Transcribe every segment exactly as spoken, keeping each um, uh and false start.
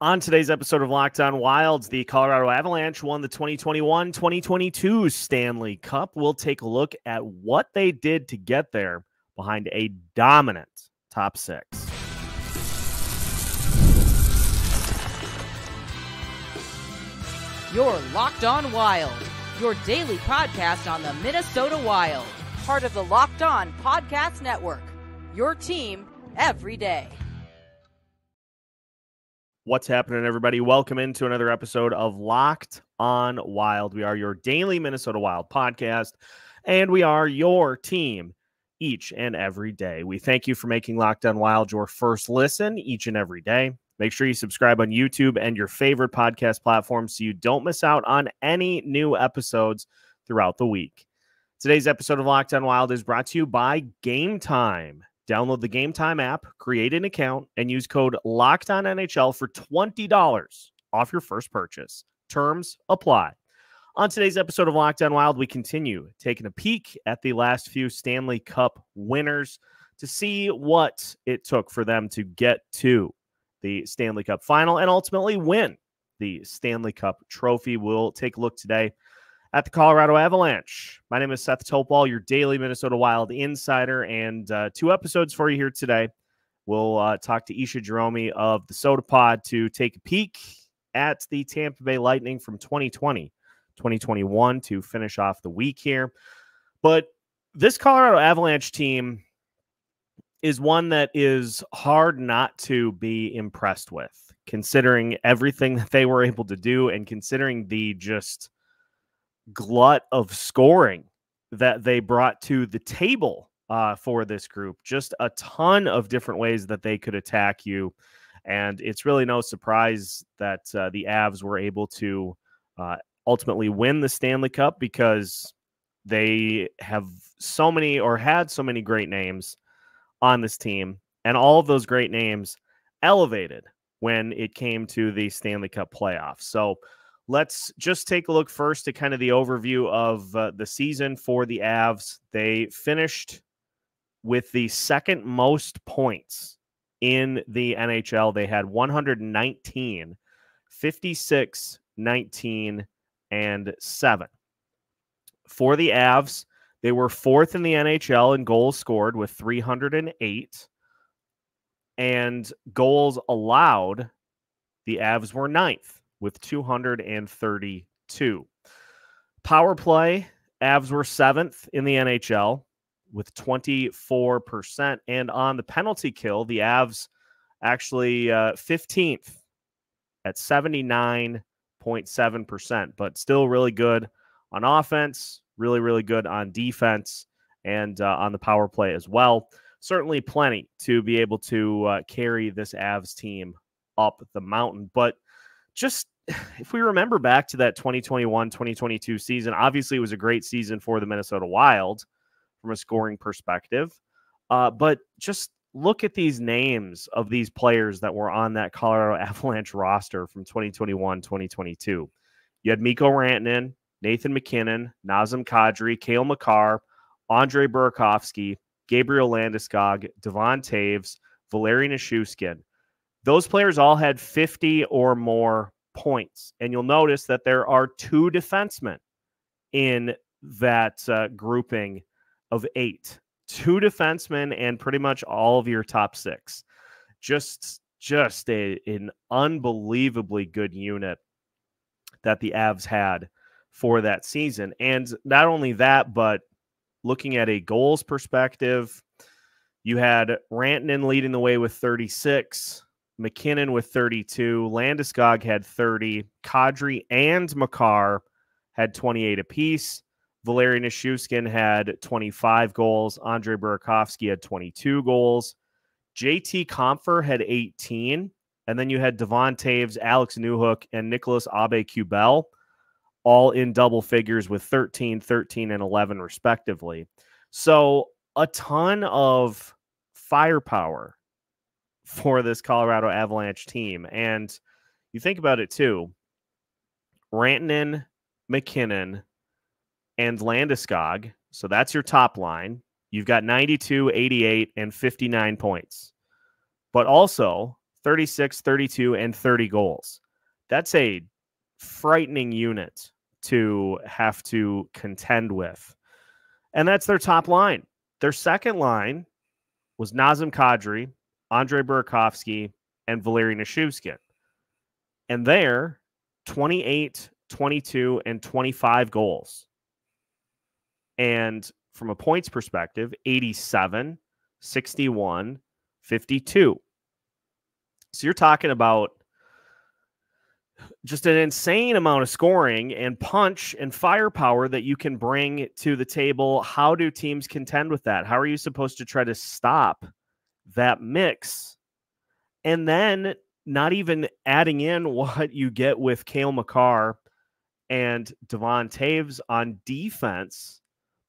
On today's episode of Locked On Wilds, the Colorado Avalanche won the twenty twenty-one twenty twenty-two Stanley Cup. We'll take a look at what they did to get there behind a dominant top six. You're Locked On Wild, your daily podcast on the Minnesota Wild, part of the Locked On Podcast Network, your team every day. What's happening, everybody? Welcome into another episode of Locked On Wild. We are your daily Minnesota Wild podcast, and we are your team each and every day. We thank you for making Locked On Wild your first listen each and every day. Make sure you subscribe on YouTube and your favorite podcast platform so you don't miss out on any new episodes throughout the week. Today's episode of Locked On Wild is brought to you by Gametime. Download the Gametime app, create an account, and use code LOCKEDONNHL for twenty dollars off your first purchase. Terms apply. On today's episode of Locked On Wild, we continue taking a peek at the last few Stanley Cup winners to see what it took for them to get to the Stanley Cup final and ultimately win the Stanley Cup trophy. We'll take a look today at the Colorado Avalanche. My name is Seth Topall, your daily Minnesota Wild insider, and uh, two episodes for you here today. We'll uh, talk to Isha Jerome of the Soda Pod to take a peek at the Tampa Bay Lightning from twenty twenty twenty twenty-one to finish off the week here. But this Colorado Avalanche team is one that is hard not to be impressed with, considering everything that they were able to do and considering the just glut of scoring that they brought to the table uh, for this group. Just a ton of different ways that they could attack you. And it's really no surprise that uh, the Avs were able to uh, ultimately win the Stanley Cup, because they have so many or had so many great names on this team, and all of those great names elevated when it came to the Stanley Cup playoffs. So let's just take a look first at kind of the overview of uh, the season for the Avs. They finished with the second most points in the N H L. They had one hundred nineteen, fifty-six, nineteen, and seven. For the Avs, they were fourth in the N H L in goals scored with three hundred eight. And goals allowed, the Avs were ninth with two hundred thirty-two. Power play, Avs were seventh in the N H L with twenty-four percent. And on the penalty kill, the Avs actually uh, fifteenth at seventy-nine point seven percent, but still really good on offense, really, really good on defense, and uh, on the power play as well. Certainly plenty to be able to uh, carry this Avs team up the mountain. But just if we remember back to that twenty twenty-one twenty twenty-two season, obviously it was a great season for the Minnesota Wild from a scoring perspective. Uh, but just look at these names of these players that were on that Colorado Avalanche roster from twenty twenty-one twenty twenty-two. You had Mikko Rantanen, Nathan MacKinnon, Nazem Kadri, Cale Makar, Andre Burakovsky, Gabriel Landeskog, Devon Toews, Valeri Nichushkin. Those players all had fifty or more points. And you'll notice that there are two defensemen in that uh, grouping of eight. Two defensemen and pretty much all of your top six. Just, just a, an unbelievably good unit that the Avs had for that season. And not only that, but looking at a goals perspective, you had Rantanen leading the way with thirty-six. MacKinnon with thirty-two, Landeskog had thirty, Kadri and Makar had twenty-eight apiece, Valeri Nichushkin had twenty-five goals, Andre Burakovsky had twenty-two goals, J T Compher had eighteen, and then you had Devon Toews, Alex Newhook, and Nicholas Abe-Cubell all in double figures with thirteen, thirteen, and eleven respectively. So a ton of firepower for this Colorado Avalanche team. And you think about it too, Rantanen, MacKinnon, and Landeskog. So that's your top line. You've got ninety-two, eighty-eight, and fifty-nine points. But also thirty-six, thirty-two, and thirty goals. That's a frightening unit to have to contend with. And that's their top line. Their second line was Nazem Kadri, Andre Burakovsky, and Valeri Nichushkin. And there, twenty-eight, twenty-two, and twenty-five goals. And from a points perspective, eighty-seven, sixty-one, fifty-two. So you're talking about just an insane amount of scoring and punch and firepower that you can bring to the table. How do teams contend with that? How are you supposed to try to stop that mix? And then not even adding in what you get with Cale Makar and Devon Toews on defense.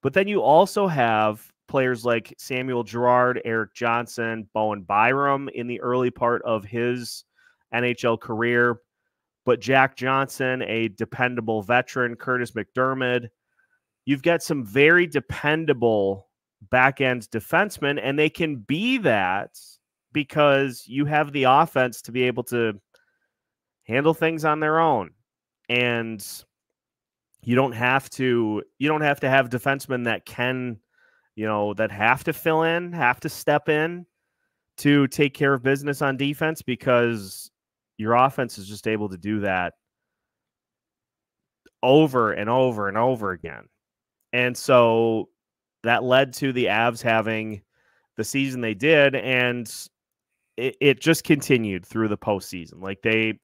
But then you also have players like Samuel Girard, Eric Johnson, Bowen Byram in the early part of his N H L career. But Jack Johnson, a dependable veteran, Curtis McDermott. You've got some very dependable back-end defensemen, and they can be that because you have the offense to be able to handle things on their own. And you don't have to, you don't have to have defensemen that can, you know, that have to fill in, have to step in to take care of business on defense, because your offense is just able to do that over and over and over again. And so that led to the Avs having the season they did, and it, it just continued through the postseason. Like they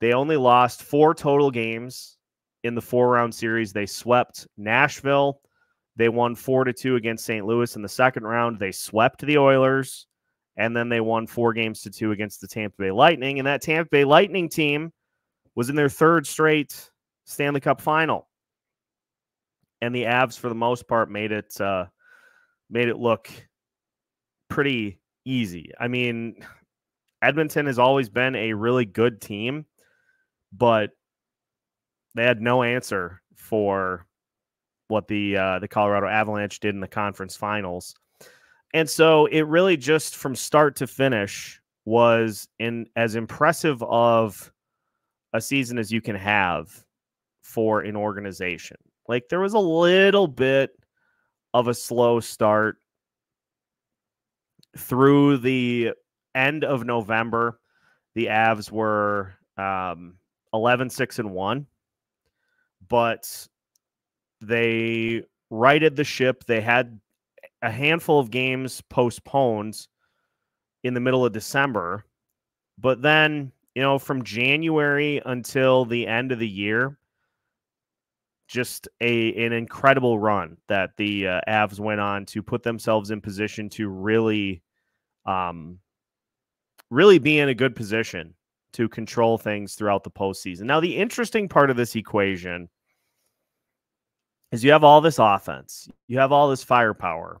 they only lost four total games in the four-round series. They swept Nashville. They won four to two against Saint Louis in the second round. They swept the Oilers. And then they won four games to two against the Tampa Bay Lightning. And that Tampa Bay Lightning team was in their third straight Stanley Cup final. And the Avs, for the most part, made it uh, made it look pretty easy. I mean, Edmonton has always been a really good team, but they had no answer for what the uh, the Colorado Avalanche did in the conference finals. And so it really just from start to finish was in as impressive of a season as you can have for an organization. Like there was a little bit of a slow start through the end of November. The Avs were um, eleven, six, and one, but they righted the ship. They had a handful of games postponed in the middle of December. But then, you know, from January until the end of the year, just a an incredible run that the uh, Avs went on to put themselves in position to really, um, really be in a good position to control things throughout the postseason. Now, the interesting part of this equation is you have all this offense, you have all this firepower,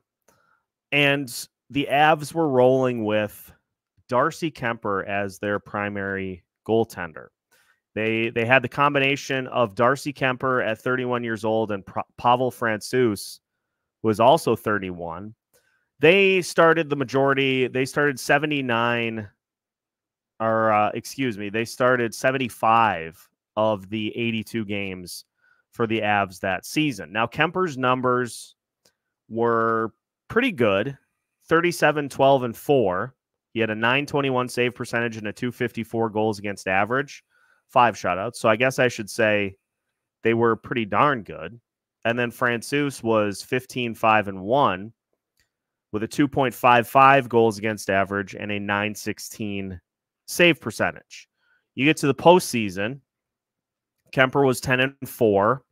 and the Avs were rolling with Darcy Kuemper as their primary goaltender. They they had the combination of Darcy Kuemper at thirty-one years old and Pavel Francouz, who was also thirty-one. They started the majority. They started seventy-nine, or uh, excuse me, they started seventy-five of the eighty-two games for the Avs that season. Now, Kuemper's numbers were pretty good. thirty-seven, twelve, and four. He had a nine twenty-one save percentage and a two fifty-four goals against average. Five shutouts. So I guess I should say they were pretty darn good. And then Francouz was fifteen, five, and one with a two point five five goals against average and a nine sixteen save percentage. You get to the postseason, Kuemper was ten and four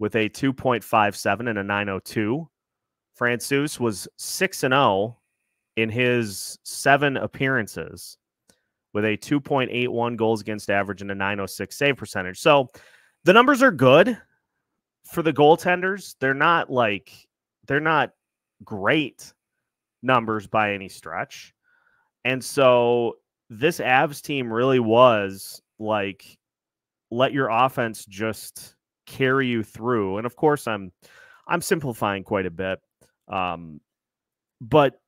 with a two point five seven and a nine oh two. Francouz was six and oh in his seven appearances with a two point eight one goals against average and a nine oh six save percentage. So the numbers are good for the goaltenders. They're not like they're not great numbers by any stretch. And so this Avs team really was like, let your offense just carry you through. And of course, I'm I'm simplifying quite a bit. Um, but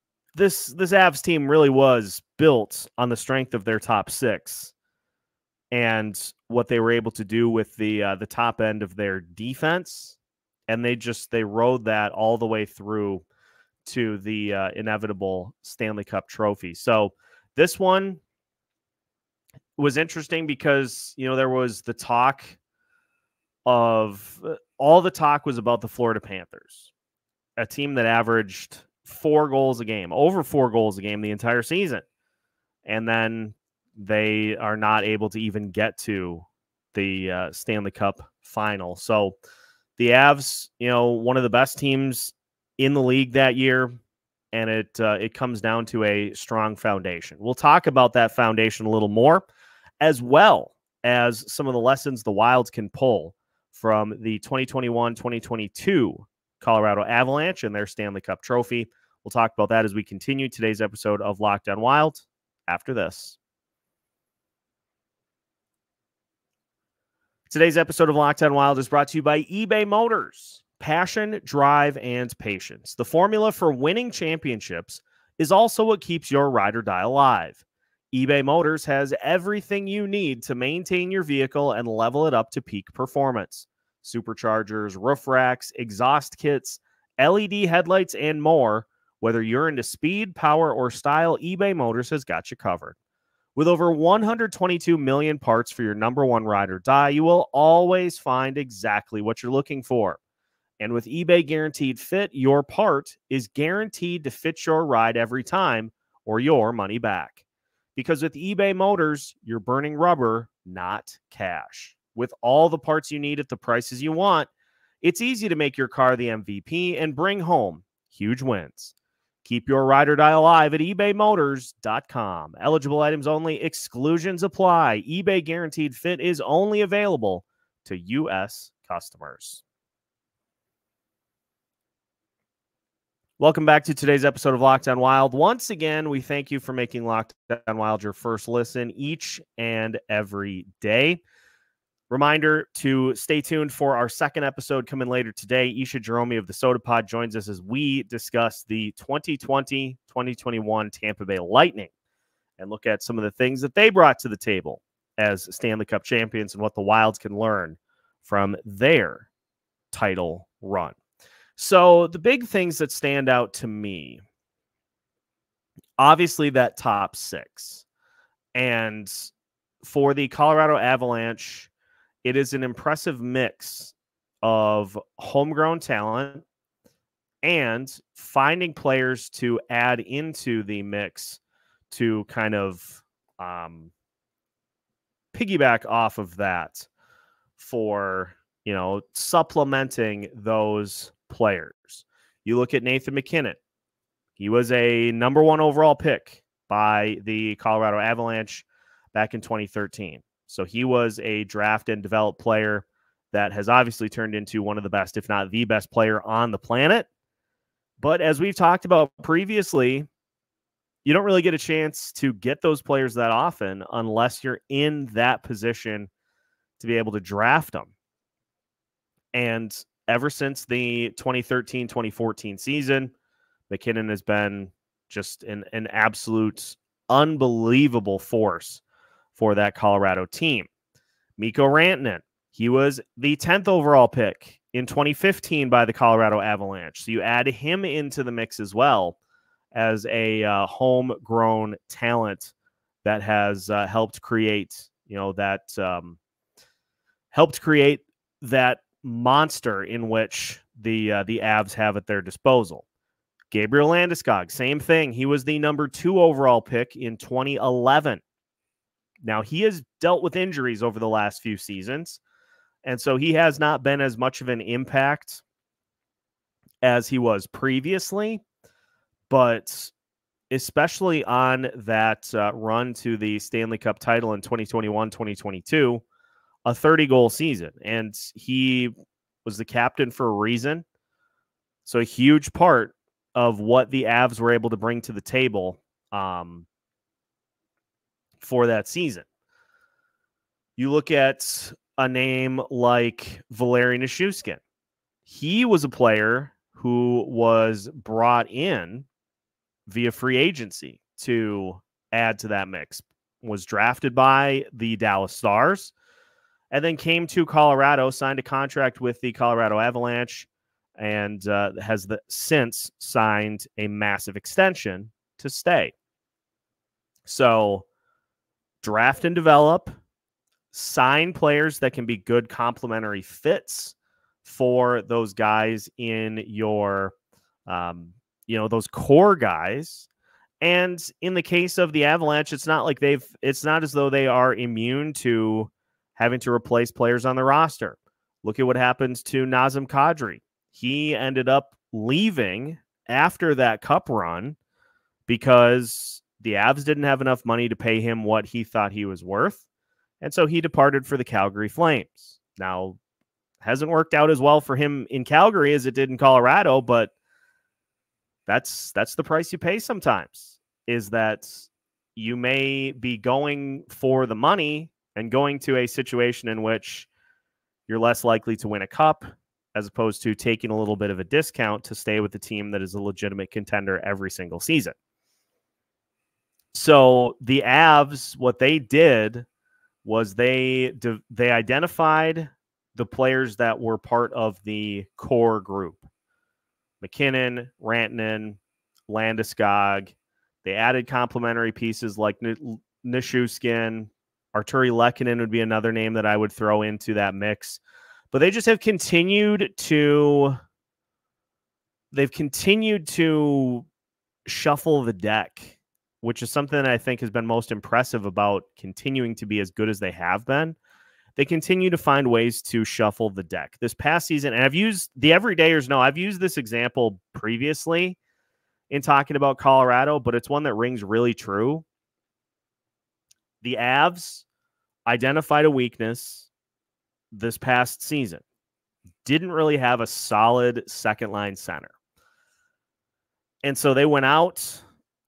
this this Avs team really was built on the strength of their top six and what they were able to do with the uh, the top end of their defense, and they just they rode that all the way through to the uh, inevitable Stanley Cup trophy. So this one was interesting because, you know, there was the talk of uh, all the talk was about the Florida Panthers, a team that averaged four goals a game, over four goals a game the entire season. And then they are not able to even get to the uh, Stanley Cup final. So the Avs, you know, one of the best teams in the league that year, and it uh, it comes down to a strong foundation. We'll talk about that foundation a little more, as well as some of the lessons the Wilds can pull from the twenty twenty-one twenty twenty-two Colorado Avalanche and their Stanley Cup trophy. We'll talk about that as we continue today's episode of Locked On Wild after this. Today's episode of Locked On Wild is brought to you by eBay Motors. Passion, drive, and patience. The formula for winning championships is also what keeps your ride or die alive. eBay Motors has everything you need to maintain your vehicle and level it up to peak performance. Superchargers, roof racks, exhaust kits, L E D headlights, and more. Whether you're into speed, power, or style, eBay Motors has got you covered. With over one hundred twenty-two million parts for your number one ride or die, you will always find exactly what you're looking for. And with eBay Guaranteed Fit, your part is guaranteed to fit your ride every time or your money back. Because with eBay Motors, you're burning rubber, not cash. With all the parts you need at the prices you want, it's easy to make your car the M V P and bring home huge wins. Keep your ride or die alive at ebay motors dot com. Eligible items only. Exclusions apply. eBay Guaranteed Fit is only available to U S customers. Welcome back to today's episode of Locked On Wild. Once again, we thank you for making Locked On Wild your first listen each and every day. Reminder to stay tuned for our second episode coming later today. Isha Jerome of the Soda Pod joins us as we discuss the twenty twenty twenty twenty-one Tampa Bay Lightning and look at some of the things that they brought to the table as Stanley Cup champions and what the Wilds can learn from their title run. So the big things that stand out to me, obviously that top six. And for the Colorado Avalanche, it is an impressive mix of homegrown talent and finding players to add into the mix to kind of um, piggyback off of that for, you know, supplementing those players. You look at Nathan MacKinnon. He was a number one overall pick by the Colorado Avalanche back in twenty thirteen. So he was a draft and develop player that has obviously turned into one of the best, if not the best player on the planet. But as we've talked about previously, you don't really get a chance to get those players that often unless you're in that position to be able to draft them. And ever since the twenty thirteen twenty fourteen season, MacKinnon has been just an, an absolute unbelievable force for that Colorado team. Mikko Rantanen, he was the tenth overall pick in twenty fifteen by the Colorado Avalanche. So you add him into the mix as well as a uh, homegrown talent that has uh, helped create, you know, that um, helped create that monster in which the uh, the Avs have at their disposal. Gabriel Landeskog, same thing. He was the number two overall pick in twenty eleven. Now, he has dealt with injuries over the last few seasons, and so he has not been as much of an impact as he was previously, but especially on that uh, run to the Stanley Cup title in twenty twenty-one twenty twenty-two, a thirty-goal season, and he was the captain for a reason. So a huge part of what the Avs were able to bring to the table um, for that season. You look at a name like Valeri Nichushkin. He was a player who was brought in via free agency to add to that mix. Was drafted by the Dallas Stars and then came to Colorado, signed a contract with the Colorado Avalanche, and uh, has the, since signed a massive extension to stay. So draft and develop, sign players that can be good complementary fits for those guys in your, um, you know, those core guys. And in the case of the Avalanche, it's not like they've, it's not as though they are immune to having to replace players on the roster. Look at what happens to Nazem Kadri. He ended up leaving after that cup run because the Avs didn't have enough money to pay him what he thought he was worth. And so he departed for the Calgary Flames. Now, hasn't worked out as well for him in Calgary as it did in Colorado, but that's that's the price you pay sometimes, is that you may be going for the money and going to a situation in which you're less likely to win a cup as opposed to taking a little bit of a discount to stay with the team that is a legitimate contender every single season. So the Avs, what they did was they they identified the players that were part of the core group. MacKinnon, Rantanen, Landeskog. They added complementary pieces like Nichushkin. Arturi Lekkinen would be another name that I would throw into that mix. But they just have continued to... They've continued to shuffle the deck, which is something that I think has been most impressive about continuing to be as good as they have been. They continue to find ways to shuffle the deck. This past season, and I've used the everydayers know, I've used this example previously in talking about Colorado, but it's one that rings really true. The Avs identified a weakness this past season. Didn't really have a solid second-line center. And so they went out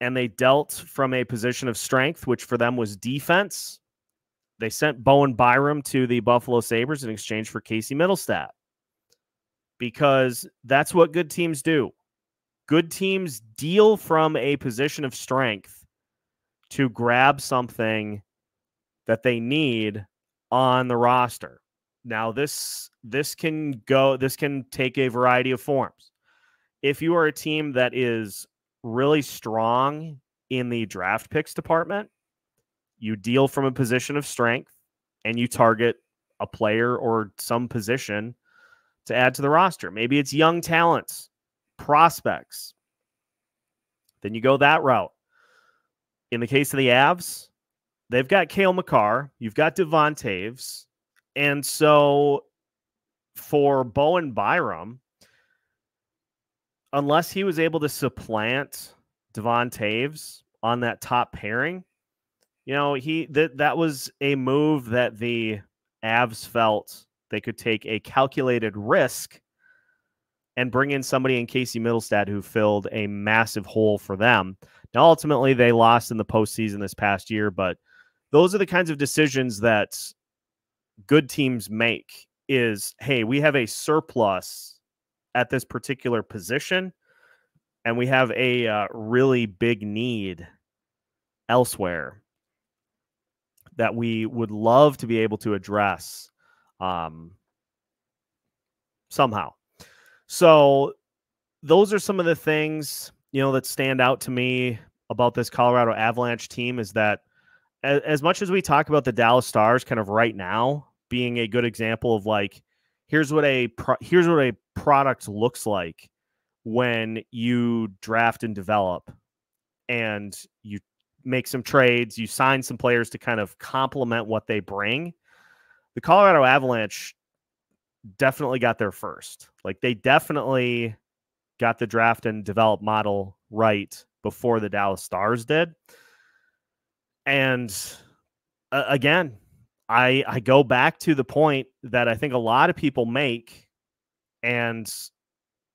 and they dealt from a position of strength, which for them was defense. They sent Bowen Byram to the Buffalo Sabres in exchange for Casey Mittelstadt, because that's what good teams do. Good teams deal from a position of strength to grab something that they need on the roster. Now, this this can go this can take a variety of forms. If you are a team that is really strong in the draft picks department, you deal from a position of strength and you target a player or some position to add to the roster. Maybe it's young talents, prospects. Then you go that route. In the case of the Avs, they've got Cale Makar, you've got Devon Toews. And so for Bowen Byram, unless he was able to supplant Devon Toews on that top pairing, you know, he that that was a move that the Avs felt they could take a calculated risk and bring in somebody in Casey Mittelstadt who filled a massive hole for them. Now, ultimately, they lost in the postseason this past year, but those are the kinds of decisions that good teams make is, hey, we have a surplus at this particular position, and we have a uh, really big need elsewhere that we would love to be able to address um, somehow. So those are some of the things, you know, that stand out to me about this Colorado Avalanche team, is that as, as much as we talk about the Dallas Stars kind of right now being a good example of like, here's what a pro here's what a product looks like when you draft and develop and you make some trades, you sign some players to kind of complement what they bring. The Colorado Avalanche definitely got there first. Like, they definitely got the draft and develop model right before the Dallas Stars did. And uh, again, I, I go back to the point that I think a lot of people make, and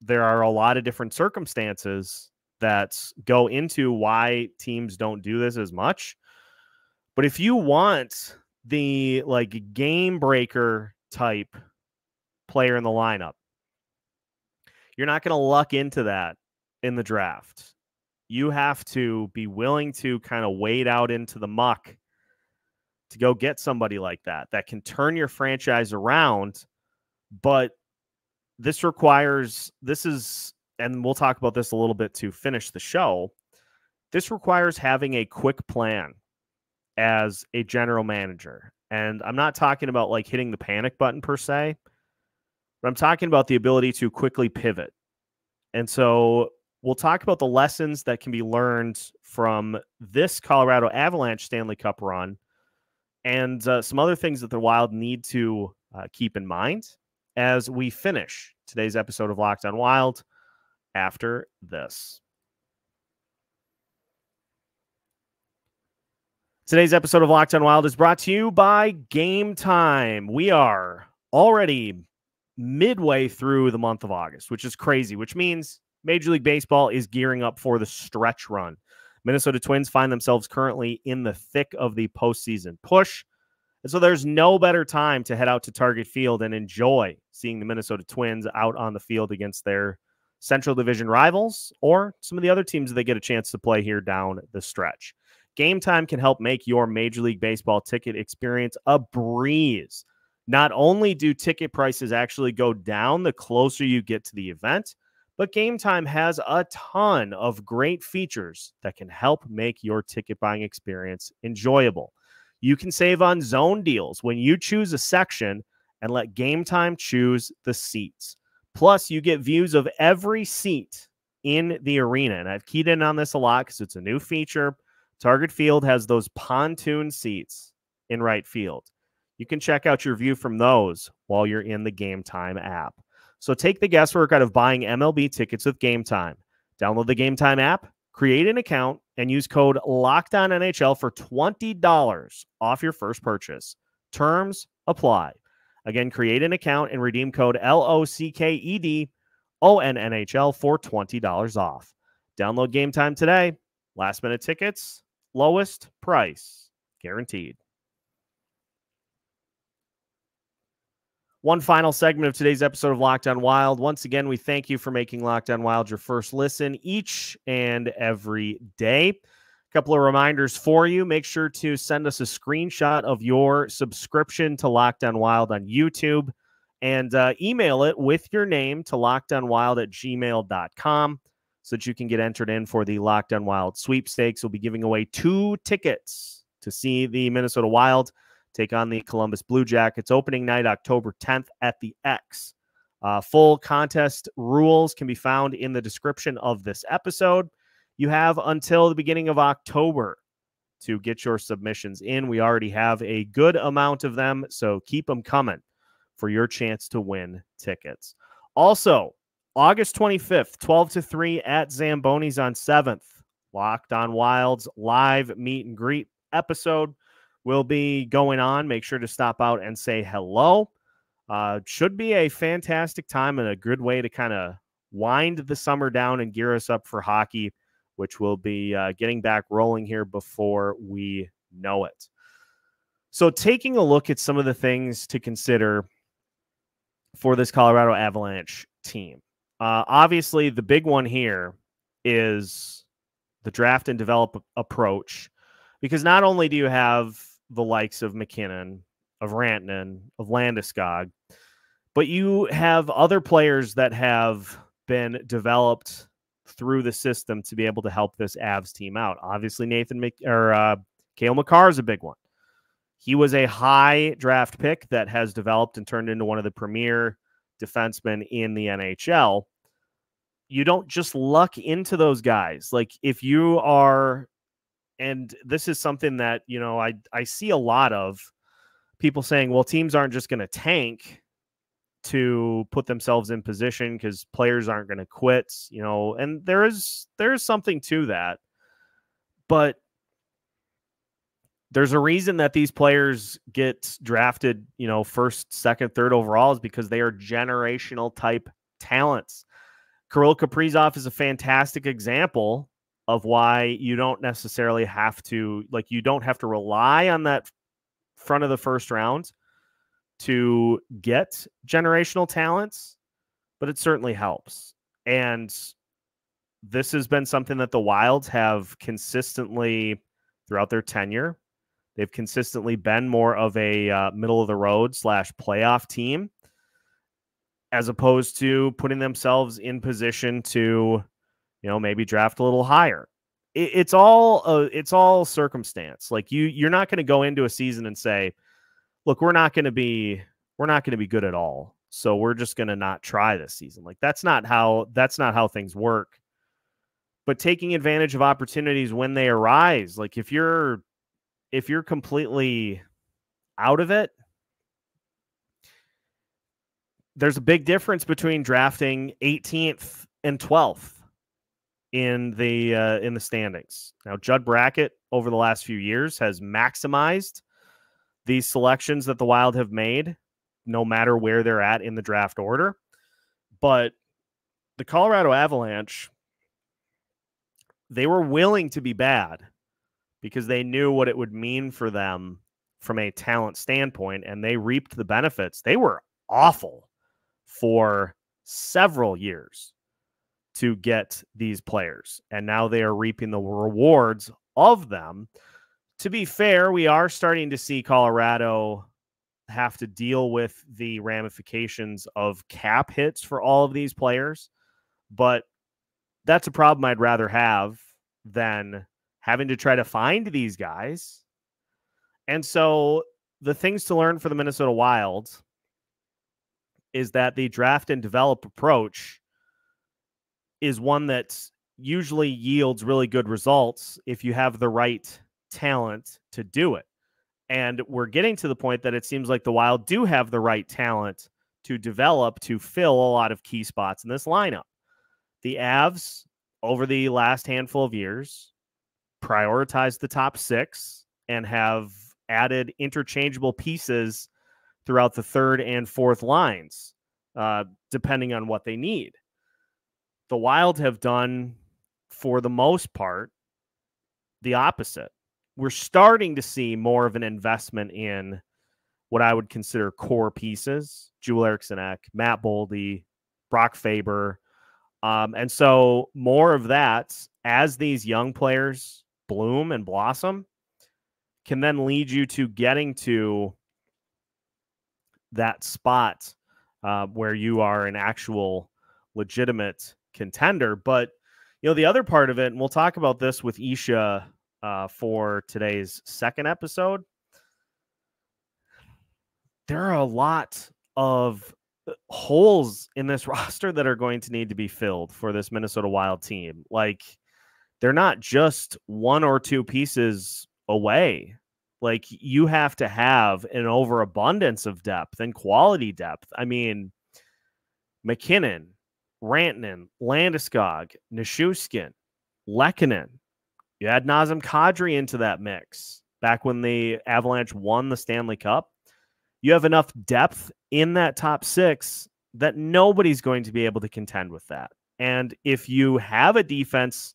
there are a lot of different circumstances that go into why teams don't do this as much. But if you want the like game breaker type player in the lineup, you're not going to luck into that in the draft. you have to be willing to kind of wade out into the muck to go get somebody like that, that can turn your franchise around. But this requires, this is, and we'll talk about this a little bit to finish the show. This requires having a quick plan as a general manager. And I'm not talking about like hitting the panic button per se, but I'm talking about the ability to quickly pivot. And so we'll talk about the lessons that can be learned from this Colorado Avalanche Stanley Cup run and uh, some other things that the Wild need to uh, keep in mind as we finish today's episode of Locked On Wild after this. Today's episode of Locked On Wild is brought to you by Gametime. We are already midway through the month of August, which is crazy, which means Major League Baseball is gearing up for the stretch run. Minnesota Twins find themselves currently in the thick of the postseason push. And so there's no better time to head out to Target Field and enjoy seeing the Minnesota Twins out on the field against their Central Division rivals or some of the other teams that they get a chance to play here down the stretch. Gametime can help make your Major League Baseball ticket experience a breeze. Not only do ticket prices actually go down the closer you get to the event, but Gametime has a ton of great features that can help make your ticket buying experience enjoyable. You can save on zone deals when you choose a section and let Gametime choose the seats. Plus, you get views of every seat in the arena. And I've keyed in on this a lot because it's a new feature. Target Field has those pontoon seats in right field. You can check out your view from those while you're in the Gametime app. So take the guesswork out of buying M L B tickets with Gametime. Download the Gametime app, create an account, and use code LOCKEDONNHL for twenty dollars off your first purchase. Terms apply. Again, create an account and redeem code L O C K E D O N N H L for twenty dollars off. Download Gametime today. Last-minute tickets, lowest price, guaranteed. One final segment of today's episode of Locked On Wild. Once again, we thank you for making Locked On Wild your first listen each and every day. A couple of reminders for you. Make sure to send us a screenshot of your subscription to Locked On Wild on YouTube and uh, email it with your name to locked on wild at gmail dot com. So that you can get entered in for the Locked On Wild sweepstakes. We'll be giving away two tickets to see the Minnesota Wild take on the Columbus Blue Jackets opening night, October tenth at the X. Uh, full contest rules can be found in the description of this episode. You have until the beginning of October to get your submissions in. We already have a good amount of them, so keep them coming for your chance to win tickets. Also, August twenty-fifth, twelve to three at Zamboni's on seventh. Locked On Wild's live meet and greet episode will be going on. Make sure to stop out and say hello. Uh, should be a fantastic time and a good way to kind of wind the summer down and gear us up for hockey, which will be uh, getting back rolling here before we know it. So taking a look at some of the things to consider for this Colorado Avalanche team. Uh, obviously, the big one here is the draft and develop approach, because not only do you have the likes of MacKinnon, of Rantanen, of Landeskog, but you have other players that have been developed through the system to be able to help this Avs team out. Obviously, Nathan Mc or uh, Cale Makar is a big one. He was a high draft pick that has developed and turned into one of the premier defensemen in the N H L. You don't just luck into those guys. Like if you are, and this is something that, you know, I, I see a lot of people saying, well, teams aren't just going to tank to put themselves in position because players aren't going to quit, you know, and there is, there is something to that, but there's a reason that these players get drafted, you know, first, second, third overalls, because they are generational type talents. Kirill Kaprizov is a fantastic example of why you don't necessarily have to, like, you don't have to rely on that front of the first round to get generational talents, but it certainly helps. And this has been something that the Wilds have consistently throughout their tenure. They've consistently been more of a uh, middle of the road slash playoff team, as opposed to putting themselves in position to, you know, maybe draft a little higher. It, it's all uh, it's all circumstance. Like you, you're not going to go into a season and say, "Look, we're not going to be we're not going to be good at all, so we're just going to not try this season." Like that's not how that's not how things work. But taking advantage of opportunities when they arise, like if you're If you're completely out of it, there's a big difference between drafting eighteenth and twelfth in the uh, in the standings. Now, Judd Brackett over the last few years has maximized these selections that the Wild have made, no matter where they're at in the draft order. But the Colorado Avalanche, they were willing to be bad, because they knew what it would mean for them from a talent standpoint, and they reaped the benefits. They were awful for several years to get these players, and now they are reaping the rewards of them. To be fair, we are starting to see Colorado have to deal with the ramifications of cap hits for all of these players, but that's a problem I'd rather have than having to try to find these guys. And so the things to learn for the Minnesota Wild is that the draft and develop approach is one that usually yields really good results if you have the right talent to do it. And we're getting to the point that it seems like the Wild do have the right talent to develop to fill a lot of key spots in this lineup. The Avs, over the last handful of years, prioritize the top six and have added interchangeable pieces throughout the third and fourth lines, uh, depending on what they need. The Wild have done, for the most part, the opposite. We're starting to see more of an investment in what I would consider core pieces: Joel Eriksson Ek, Matt Boldy, Brock Faber. Um, and so more of that, as these young players bloom and blossom, can then lead you to getting to that spot uh, where you are an actual legitimate contender. But, you know, the other part of it, and we'll talk about this with Isha uh, for today's second episode, there are a lot of holes in this roster that are going to need to be filled for this Minnesota Wild team. Like, they're not just one or two pieces away. Like, you have to have an overabundance of depth and quality depth. I mean, MacKinnon, Rantanen, Landeskog, Nichushkin, Lekkinen. You add Nazem Kadri into that mix back when the Avalanche won the Stanley Cup. You have enough depth in that top six that nobody's going to be able to contend with that. And if you have a defense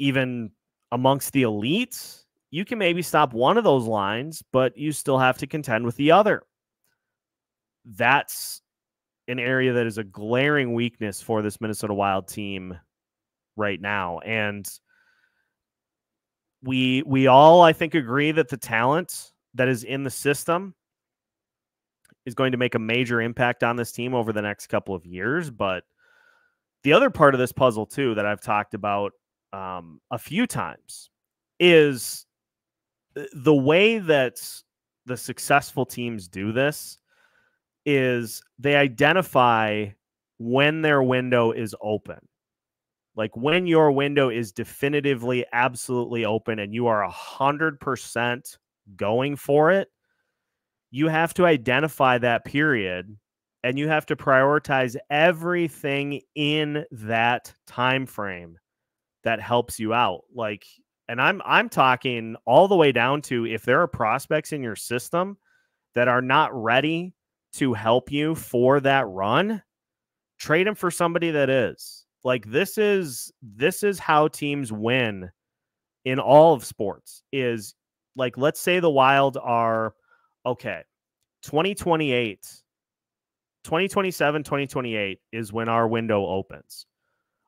even amongst the elites, you can maybe stop one of those lines, but you still have to contend with the other. That's an area that is a glaring weakness for this Minnesota Wild team right now. And we, we all, I think, agree that the talent that is in the system is going to make a major impact on this team over the next couple of years. But the other part of this puzzle, too, that I've talked about um, a few times, is the way that the successful teams do this is they identify when their window is open. Like, when your window is definitively, absolutely open and you are one hundred percent going for it, you have to identify that period and you have to prioritize everything in that time frame that helps you out. Like, and I'm I'm talking all the way down to if there are prospects in your system that are not ready to help you for that run, trade them for somebody that is. Like, this is this is how teams win in all of sports. Is like, let's say the Wild are, okay, twenty twenty-eight, twenty twenty-seven, twenty twenty-eight is when our window opens.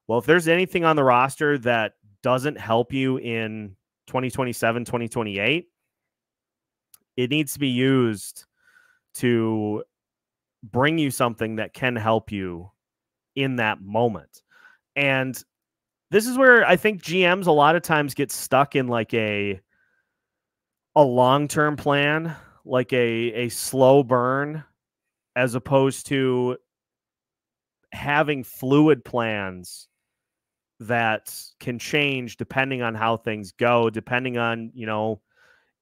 well, if there's anything on the roster that doesn't help you in twenty twenty-seven, twenty twenty-eight, it needs to be used to bring you something that can help you in that moment. And this is where I think G Ms a lot of times get stuck in like a, a long-term plan, like a, a slow burn, as opposed to having fluid plans that can change depending on how things go, depending on, you know,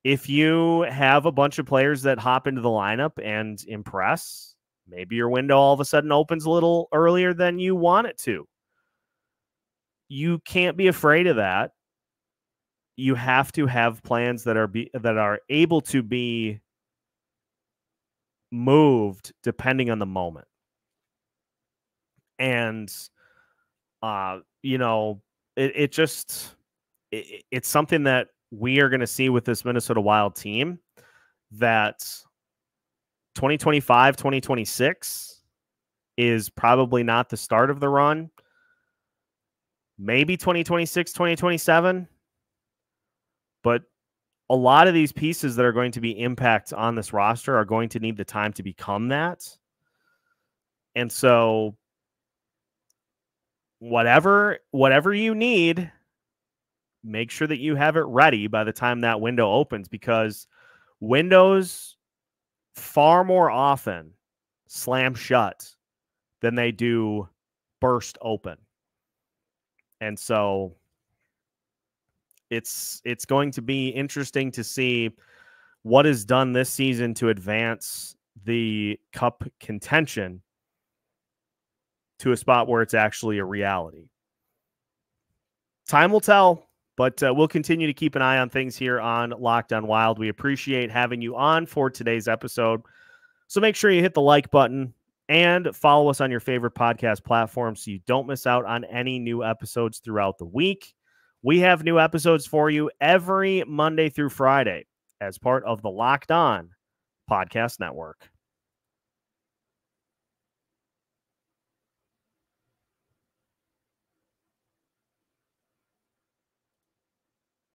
if you have a bunch of players that hop into the lineup and impress, maybe your window all of a sudden opens a little earlier than you want it to. You can't be afraid of that. You have to have plans that are be, that are able to be moved depending on the moment. And, uh, you know, it, it just, it, it's something that we are going to see with this Minnesota Wild team, that twenty twenty-five, twenty twenty-six is probably not the start of the run. Maybe twenty twenty-six, twenty twenty-seven, but a lot of these pieces that are going to be impacts on this roster are going to need the time to become that. And so whatever, whatever you need, make sure that you have it ready by the time that window opens, because windows far more often slam shut than they do burst open. And so it's, it's going to be interesting to see what is done this season to advance the cup contention to a spot where it's actually a reality. Time will tell, but uh, we'll continue to keep an eye on things here on Locked On Wild. We appreciate having you on for today's episode. So make sure you hit the like button and follow us on your favorite podcast platform so you don't miss out on any new episodes throughout the week. We have new episodes for you every Monday through Friday as part of the Locked On Podcast Network.